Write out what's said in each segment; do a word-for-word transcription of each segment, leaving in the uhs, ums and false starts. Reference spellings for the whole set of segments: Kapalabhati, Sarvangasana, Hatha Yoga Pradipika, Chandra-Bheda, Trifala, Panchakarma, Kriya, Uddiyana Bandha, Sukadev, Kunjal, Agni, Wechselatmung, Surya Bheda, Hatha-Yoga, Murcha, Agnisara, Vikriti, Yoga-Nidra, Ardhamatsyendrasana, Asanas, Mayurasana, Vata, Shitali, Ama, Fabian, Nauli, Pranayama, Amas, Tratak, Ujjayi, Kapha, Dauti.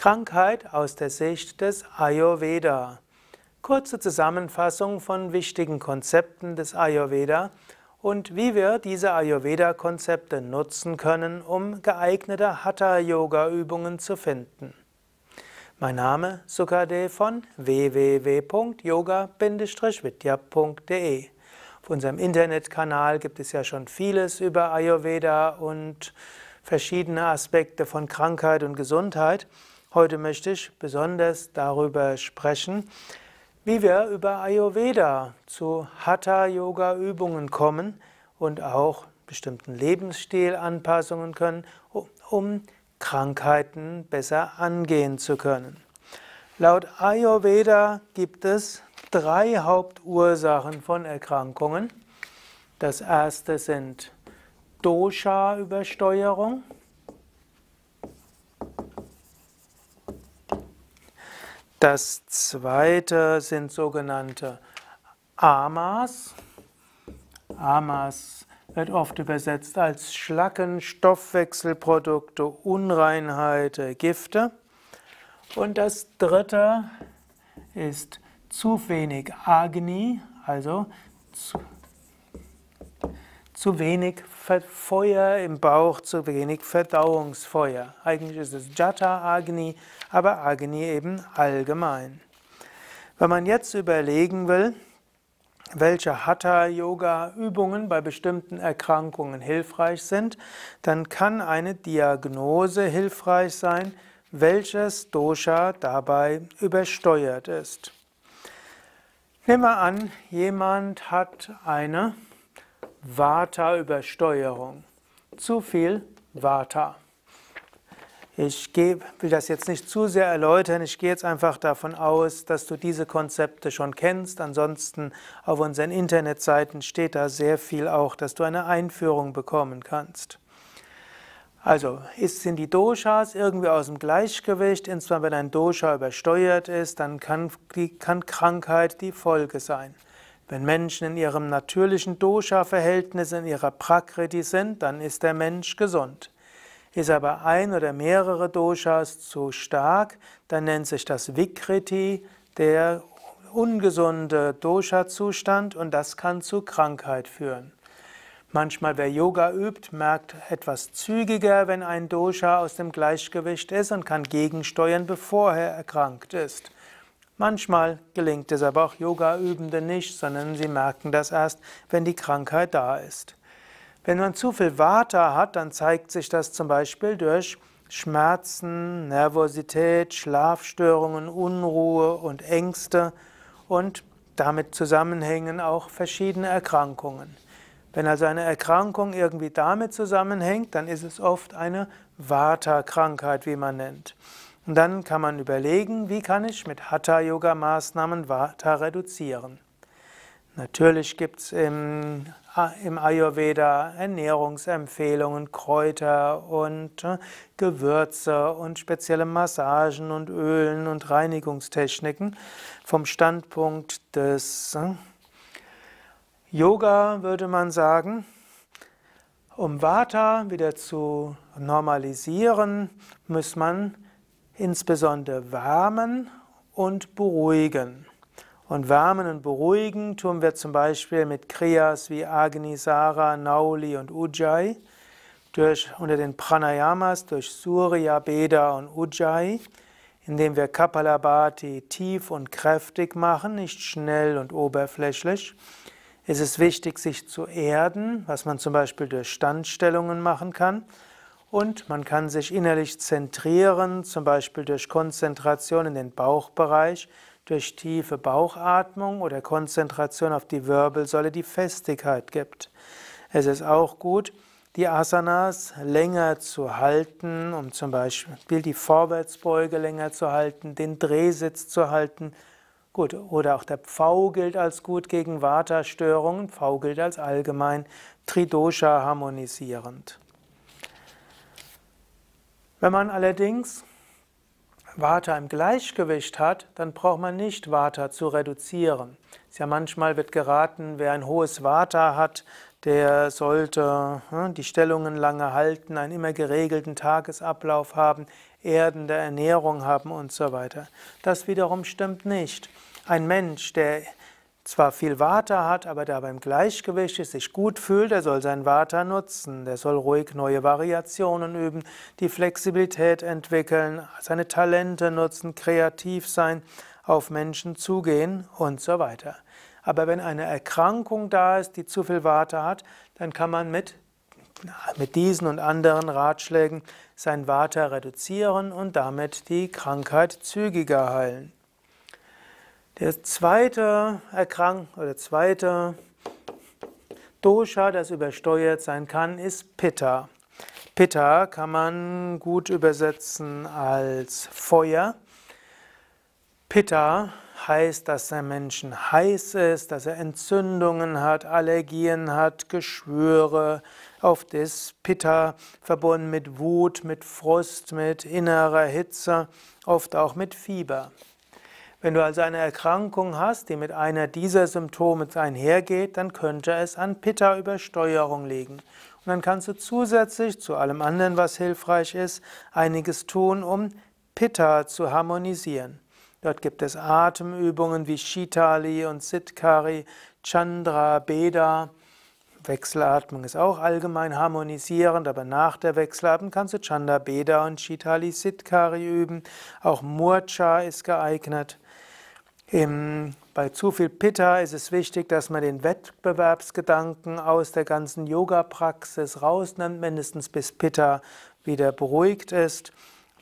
Krankheit aus der Sicht des Ayurveda. Kurze Zusammenfassung von wichtigen Konzepten des Ayurveda und wie wir diese Ayurveda-Konzepte nutzen können, um geeignete Hatha-Yoga-Übungen zu finden. Mein Name ist Sukadev von w w w punkt yoga bindestrich vidya punkt de. Auf unserem Internetkanal gibt es ja schon vieles über Ayurveda und verschiedene Aspekte von Krankheit und Gesundheit. Heute möchte ich besonders darüber sprechen, wie wir über Ayurveda zu Hatha-Yoga-Übungen kommen und auch bestimmten Lebensstilanpassungen können, um Krankheiten besser angehen zu können. Laut Ayurveda gibt es drei Hauptursachen von Erkrankungen. Das erste sind Dosha-Übersteuerung. Das zweite sind sogenannte Amas. Amas wird oft übersetzt als Schlacken, Stoffwechselprodukte, Unreinheiten, Gifte. Und das dritte ist zu wenig Agni, also zu, zu wenig Feuer im Bauch, zu wenig Verdauungsfeuer. Eigentlich ist es Jata Agni, aber Agni eben allgemein. Wenn man jetzt überlegen will, welche Hatha-Yoga-Übungen bei bestimmten Erkrankungen hilfreich sind, dann kann eine Diagnose hilfreich sein, welches Dosha dabei übersteuert ist. Nehmen wir an, jemand hat eine Vata-Übersteuerung, zu viel Vata. Ich will das jetzt nicht zu sehr erläutern, ich gehe jetzt einfach davon aus, dass du diese Konzepte schon kennst. Ansonsten auf unseren Internetseiten steht da sehr viel auch, dass du eine Einführung bekommen kannst. Also sind die Doshas irgendwie aus dem Gleichgewicht, insbesondere wenn ein Dosha übersteuert ist, dann kann, die, kann Krankheit die Folge sein. Wenn Menschen in ihrem natürlichen Dosha-Verhältnis, in ihrer Prakriti sind, dann ist der Mensch gesund. Ist aber ein oder mehrere Doshas zu stark, dann nennt sich das Vikriti, der ungesunde Dosha-Zustand, und das kann zu Krankheit führen. Manchmal, wer Yoga übt, merkt etwas zügiger, wenn ein Dosha aus dem Gleichgewicht ist und kann gegensteuern, bevor er erkrankt ist. Manchmal gelingt es aber auch Yoga-Übenden nicht, sondern sie merken das erst, wenn die Krankheit da ist. Wenn man zu viel Vata hat, dann zeigt sich das zum Beispiel durch Schmerzen, Nervosität, Schlafstörungen, Unruhe und Ängste und damit zusammenhängen auch verschiedene Erkrankungen. Wenn also eine Erkrankung irgendwie damit zusammenhängt, dann ist es oft eine Vata-Krankheit, wie man nennt. Und dann kann man überlegen, wie kann ich mit Hatha-Yoga-Maßnahmen Vata reduzieren. Natürlich gibt es im, im Ayurveda Ernährungsempfehlungen, Kräuter und Gewürze und spezielle Massagen und Ölen und Reinigungstechniken. Vom Standpunkt des Yoga würde man sagen, um Vata wieder zu normalisieren, muss man insbesondere wärmen und beruhigen. Und wärmen und beruhigen tun wir zum Beispiel mit Kriyas wie Agnisara, Nauli und Ujjayi, durch, unter den Pranayamas durch Surya Bheda und Ujjayi, indem wir Kapalabhati tief und kräftig machen, nicht schnell und oberflächlich. Es ist wichtig, sich zu erden, was man zum Beispiel durch Standstellungen machen kann. Und man kann sich innerlich zentrieren, zum Beispiel durch Konzentration in den Bauchbereich, durch tiefe Bauchatmung oder Konzentration auf die Wirbelsäule, die Festigkeit gibt. Es ist auch gut, die Asanas länger zu halten, um zum Beispiel die Vorwärtsbeuge länger zu halten, den Drehsitz zu halten. Gut, oder auch der Pfau gilt als gut gegen Vata-Störungen, Pfau gilt als allgemein Tridosha-harmonisierend. Wenn man allerdings Vata im Gleichgewicht hat, dann braucht man nicht Vata zu reduzieren. Ja, manchmal wird geraten, wer ein hohes Vata hat, der sollte hm, die Stellungen lange halten, einen immer geregelten Tagesablauf haben, erdende Ernährung haben und so weiter. Das wiederum stimmt nicht. Ein Mensch, der zwar viel Vata hat, aber der beim Gleichgewicht ist, sich gut fühlt, der soll sein Vata nutzen, der soll ruhig neue Variationen üben, die Flexibilität entwickeln, seine Talente nutzen, kreativ sein, auf Menschen zugehen und so weiter. Aber wenn eine Erkrankung da ist, die zu viel Vata hat, dann kann man mit, mit diesen und anderen Ratschlägen sein Vata reduzieren und damit die Krankheit zügiger heilen. Der zweite Erkrank oder zweite Dosha, das übersteuert sein kann, ist Pitta. Pitta kann man gut übersetzen als Feuer. Pitta heißt, dass der Mensch heiß ist, dass er Entzündungen hat, Allergien hat, Geschwüre. Oft ist Pitta verbunden mit Wut, mit Frust, mit innerer Hitze, oft auch mit Fieber. Wenn du also eine Erkrankung hast, die mit einer dieser Symptome einhergeht, dann könnte es an Pitta-Übersteuerung liegen. Und dann kannst du zusätzlich zu allem anderen, was hilfreich ist, einiges tun, um Pitta zu harmonisieren. Dort gibt es Atemübungen wie Shitali und Sitkari, Chandra-Bheda. Wechselatmung ist auch allgemein harmonisierend, aber nach der Wechselatmung kannst du Chandra-Bheda und Shitali Sitkari üben. Auch Murcha ist geeignet. Im, bei zu viel Pitta ist es wichtig, dass man den Wettbewerbsgedanken aus der ganzen Yoga-Praxis rausnimmt, mindestens bis Pitta wieder beruhigt ist.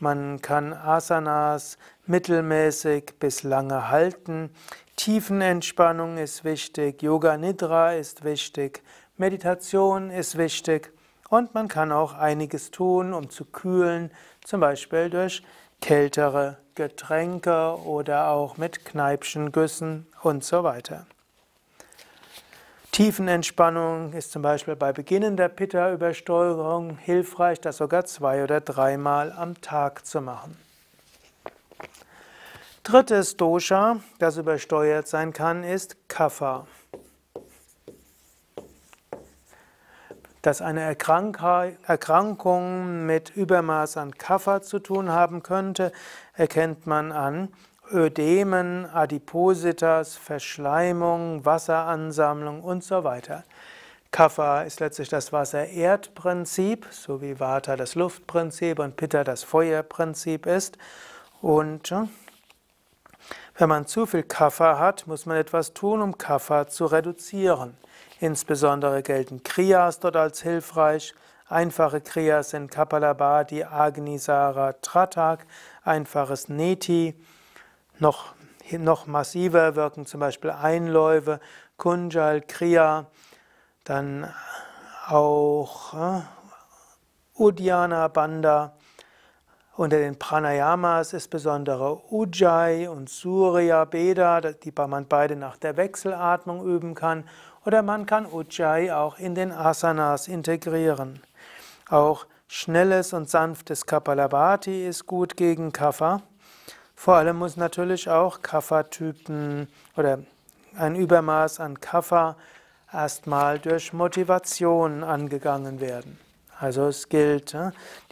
Man kann Asanas mittelmäßig bis lange halten. Tiefenentspannung ist wichtig, Yoga-Nidra ist wichtig, Meditation ist wichtig und man kann auch einiges tun, um zu kühlen, zum Beispiel durch kältere Getränke oder auch mit Kneipschengüssen und so weiter. Tiefenentspannung ist zum Beispiel bei beginnender Pitta-Übersteuerung hilfreich, das sogar zwei- oder dreimal am Tag zu machen. Drittes Dosha, das übersteuert sein kann, ist Kapha. Dass eine Erkrankung mit Übermaß an Kapha zu tun haben könnte, erkennt man an Ödemen, Adipositas, Verschleimung, Wasseransammlung und so weiter. Kapha ist letztlich das Wasser-Erd-Prinzip, so wie Vata das Luftprinzip und Pitta das Feuerprinzip ist. Und wenn man zu viel Kapha hat, muss man etwas tun, um Kapha zu reduzieren. Insbesondere gelten Kriyas dort als hilfreich. Einfache Kriyas sind Kapalabhati, Agnisara, Tratak, einfaches Neti. Noch, noch massiver wirken zum Beispiel Einläufe, Kunjal, Kriya, dann auch Uddiyana Bandha. Unter den Pranayamas ist besondere Ujjayi und Surya Bheda, die man beide nach der Wechselatmung üben kann. Oder man kann Ujjayi auch in den Asanas integrieren. Auch schnelles und sanftes Kapalabhati ist gut gegen Kapha. Vor allem muss natürlich auch Kapha-Typen oder ein Übermaß an Kapha erstmal durch Motivation angegangen werden. Also es gilt,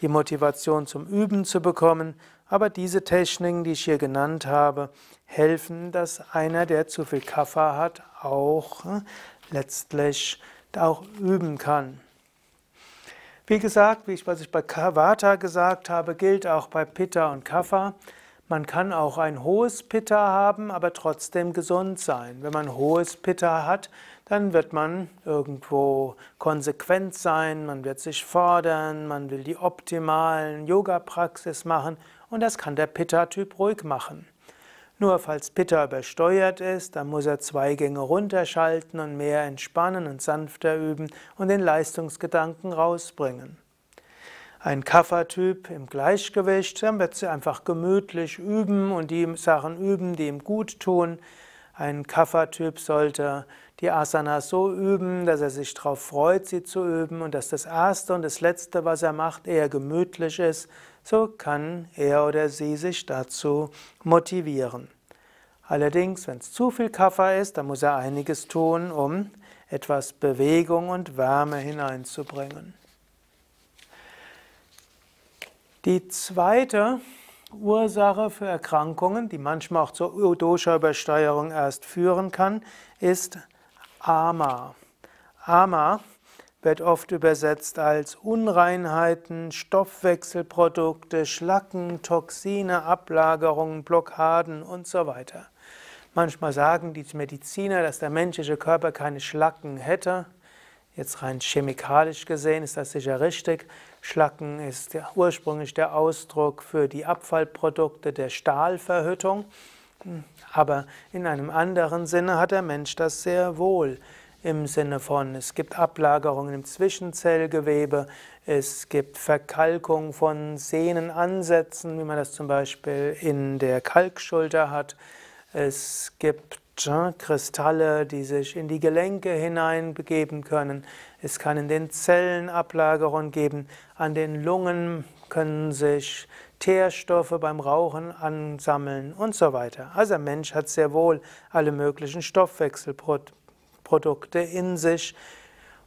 die Motivation zum Üben zu bekommen, aber diese Techniken, die ich hier genannt habe, helfen, dass einer, der zu viel Kapha hat, auch letztlich auch üben kann. Wie gesagt, wie ich, was ich bei Vata gesagt habe, gilt auch bei Pitta und Kapha. Man kann auch ein hohes Pitta haben, aber trotzdem gesund sein. Wenn man hohes Pitta hat, dann wird man irgendwo konsequent sein, man wird sich fordern, man will die optimalen Yoga-Praxis machen und das kann der Pitta-Typ ruhig machen. Nur falls Pitta übersteuert ist, dann muss er zwei Gänge runterschalten und mehr entspannen und sanfter üben und den Leistungsgedanken rausbringen. Ein Kapha-Typ im Gleichgewicht, dann wird sie einfach gemütlich üben und die Sachen üben, die ihm gut tun. Ein Kapha-Typ sollte die Asanas so üben, dass er sich darauf freut, sie zu üben und dass das Erste und das Letzte, was er macht, eher gemütlich ist, so kann er oder sie sich dazu motivieren. Allerdings, wenn es zu viel Kapha ist, dann muss er einiges tun, um etwas Bewegung und Wärme hineinzubringen. Die zweite Ursache für Erkrankungen, die manchmal auch zur Dosha-Übersteuerung erst führen kann, ist Ama. Ama wird oft übersetzt als Unreinheiten, Stoffwechselprodukte, Schlacken, Toxine, Ablagerungen, Blockaden und so weiter. Manchmal sagen die Mediziner, dass der menschliche Körper keine Schlacken hätte. Jetzt rein chemikalisch gesehen ist das sicher richtig. Schlacken ist ja ursprünglich der Ausdruck für die Abfallprodukte der Stahlverhüttung. Aber in einem anderen Sinne hat der Mensch das sehr wohl. Im Sinne von, es gibt Ablagerungen im Zwischenzellgewebe, es gibt Verkalkung von Sehnenansätzen, wie man das zum Beispiel in der Kalkschulter hat. Es gibt Kristalle, die sich in die Gelenke hineinbegeben können. Es kann in den Zellen Ablagerungen geben. An den Lungen können sich Teerstoffe beim Rauchen ansammeln und so weiter. Also der Mensch hat sehr wohl alle möglichen Stoffwechselprodukte in sich.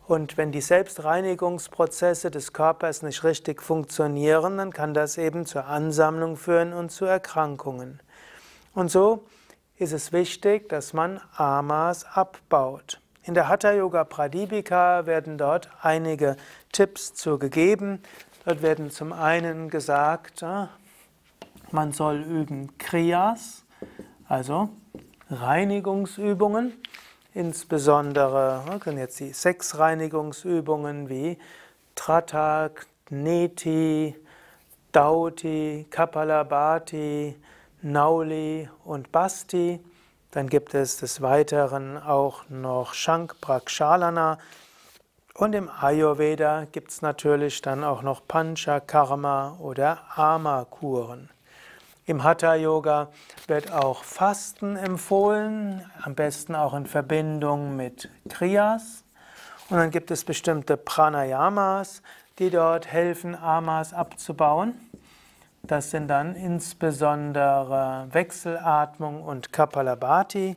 Und wenn die Selbstreinigungsprozesse des Körpers nicht richtig funktionieren, dann kann das eben zur Ansammlung führen und zu Erkrankungen. Und so ist es wichtig, dass man Amas abbaut. In der Hatha Yoga Pradipika werden dort einige Tipps zu gegeben. Dort werden zum einen gesagt, man soll üben Kriyas, also Reinigungsübungen, insbesondere können jetzt die Sexreinigungsübungen wie Tratak, Neti, Dauti, Kapalabhati, Nauli und Basti. Dann gibt es des Weiteren auch noch Shank Prakshalana. Und im Ayurveda gibt es natürlich dann auch noch Panchakarma oder Ama-Kuren. Im Hatha-Yoga wird auch Fasten empfohlen, am besten auch in Verbindung mit Kriyas. Und dann gibt es bestimmte Pranayamas, die dort helfen, Amas abzubauen. Das sind dann insbesondere Wechselatmung und Kapalabhati.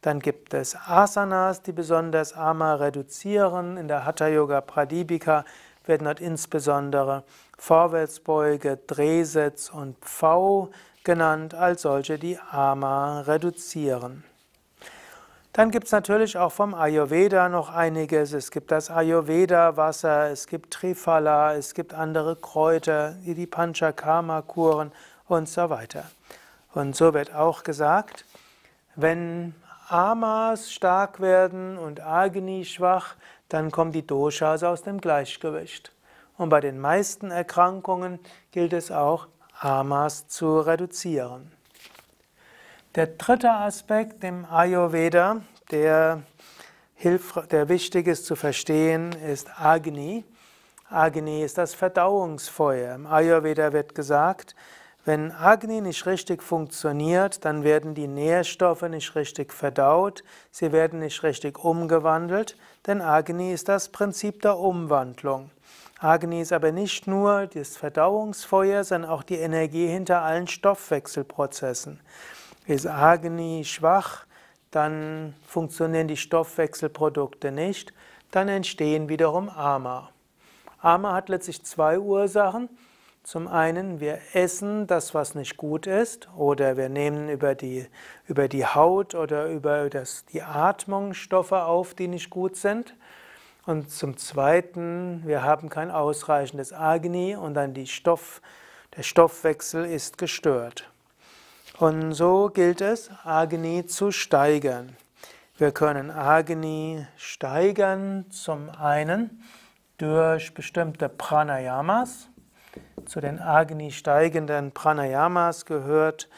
Dann gibt es Asanas, die besonders Ama reduzieren. In der Hatha Yoga Pradipika werden dort insbesondere Vorwärtsbeuge, Drehsitz und Pfau genannt, als solche, die Ama reduzieren. Dann gibt es natürlich auch vom Ayurveda noch einiges. Es gibt das Ayurveda-Wasser, es gibt Trifala, es gibt andere Kräuter, die Panchakarma-Kuren und so weiter. Und so wird auch gesagt, wenn Amas stark werden und Agni schwach, dann kommen die Doshas aus dem Gleichgewicht. Und bei den meisten Erkrankungen gilt es auch, Amas zu reduzieren. Der dritte Aspekt im Ayurveda, der, der wichtig ist zu verstehen, ist Agni. Agni ist das Verdauungsfeuer. Im Ayurveda wird gesagt, wenn Agni nicht richtig funktioniert, dann werden die Nährstoffe nicht richtig verdaut, sie werden nicht richtig umgewandelt, denn Agni ist das Prinzip der Umwandlung. Agni ist aber nicht nur das Verdauungsfeuer, sondern auch die Energie hinter allen Stoffwechselprozessen. Ist Agni schwach, dann funktionieren die Stoffwechselprodukte nicht, dann entstehen wiederum Ama. Ama hat letztlich zwei Ursachen. Zum einen, wir essen das, was nicht gut ist, oder wir nehmen über die, über die Haut oder über das, die Atmung Stoffe auf, die nicht gut sind. Und zum zweiten, wir haben kein ausreichendes Agni und dann die Stoff, der Stoffwechsel ist gestört. Und so gilt es, Agni zu steigern. Wir können Agni steigern, zum einen durch bestimmte Pranayamas. Zu den Agni steigenden Pranayamas gehört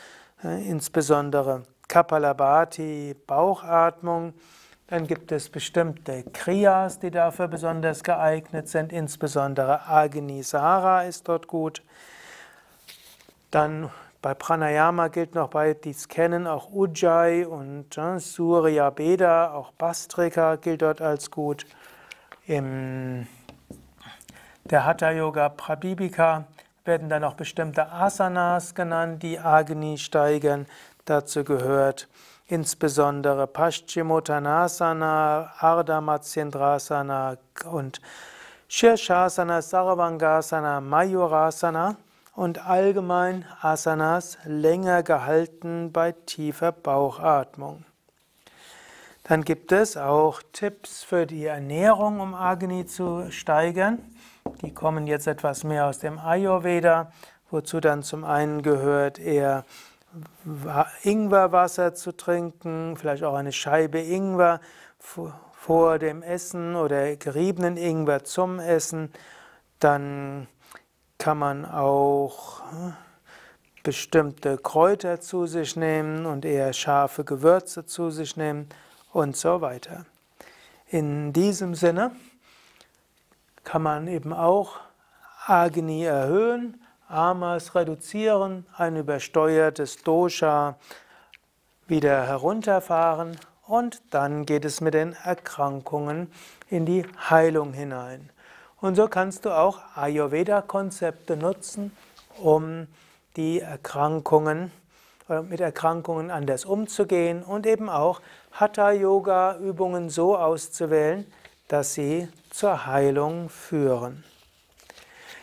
äh, insbesondere Kapalabhati, Bauchatmung. Dann gibt es bestimmte Kriyas, die dafür besonders geeignet sind. Insbesondere Agnisara ist dort gut. Dann bei Pranayama gilt noch bei dies kennen auch Ujjayi und äh, Surya Bheda, auch Bastrika gilt dort als gut. In der Hatha Yoga Pradipika werden dann auch bestimmte Asanas genannt, die Agni steigern. Dazu gehört insbesondere Paschimottanasana, Ardhamatsyendrasana und Shirshasana, Sarvangasana, Mayurasana und allgemein Asanas länger gehalten bei tiefer Bauchatmung. Dann gibt es auch Tipps für die Ernährung, um Agni zu steigern. Die kommen jetzt etwas mehr aus dem Ayurveda, wozu dann zum einen gehört eher Ingwerwasser zu trinken, vielleicht auch eine Scheibe Ingwer vor dem Essen oder geriebenen Ingwer zum Essen. Dann kann man auch bestimmte Kräuter zu sich nehmen und eher scharfe Gewürze zu sich nehmen und so weiter. In diesem Sinne kann man eben auch Agni erhöhen, Amas reduzieren, ein übersteuertes Dosha wieder herunterfahren und dann geht es mit den Erkrankungen in die Heilung hinein. Und so kannst du auch Ayurveda-Konzepte nutzen, um die Erkrankungen, äh, mit Erkrankungen anders umzugehen und eben auch Hatha-Yoga-Übungen so auszuwählen, dass sie zur Heilung führen.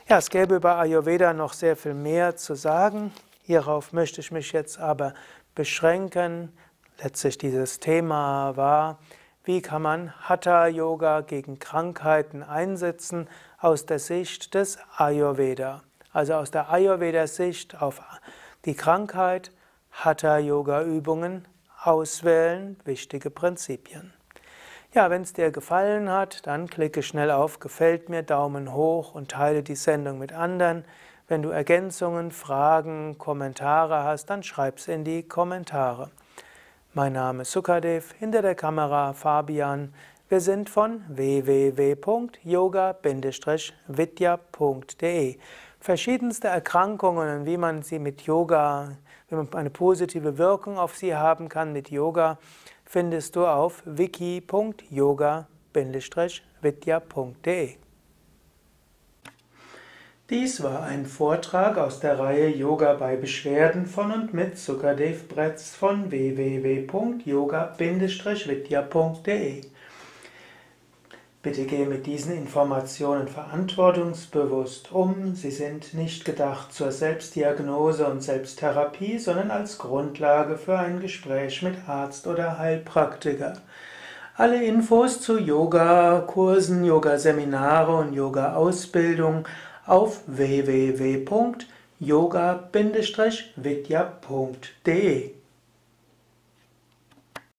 Ja, es gäbe über Ayurveda noch sehr viel mehr zu sagen. Hierauf möchte ich mich jetzt aber beschränken. Letztlich dieses Thema war, wie kann man Hatha-Yoga gegen Krankheiten einsetzen aus der Sicht des Ayurveda. Also aus der Ayurveda-Sicht auf die Krankheit, Hatha-Yoga-Übungen auswählen, wichtige Prinzipien. Ja, wenn es dir gefallen hat, dann klicke schnell auf Gefällt mir, Daumen hoch und teile die Sendung mit anderen. Wenn du Ergänzungen, Fragen, Kommentare hast, dann schreib's in die Kommentare. Mein Name ist Sukadev, hinter der Kamera Fabian. Wir sind von w w w punkt yoga bindestrich vidya punkt de. Verschiedenste Erkrankungen, wie man sie mit Yoga, wie man eine positive Wirkung auf sie haben kann mit Yoga, findest du auf wiki punkt yoga bindestrich vidya punkt de. Dies war ein Vortrag aus der Reihe Yoga bei Beschwerden von und mit Sukadev Bretz von w w w punkt yoga bindestrich vidya punkt de. Bitte gehe mit diesen Informationen verantwortungsbewusst um. Sie sind nicht gedacht zur Selbstdiagnose und Selbsttherapie, sondern als Grundlage für ein Gespräch mit Arzt oder Heilpraktiker. Alle Infos zu Yoga-Kursen, Yoga-Seminare und Yoga-Ausbildung auf w w w punkt yoga bindestrich vidya punkt de.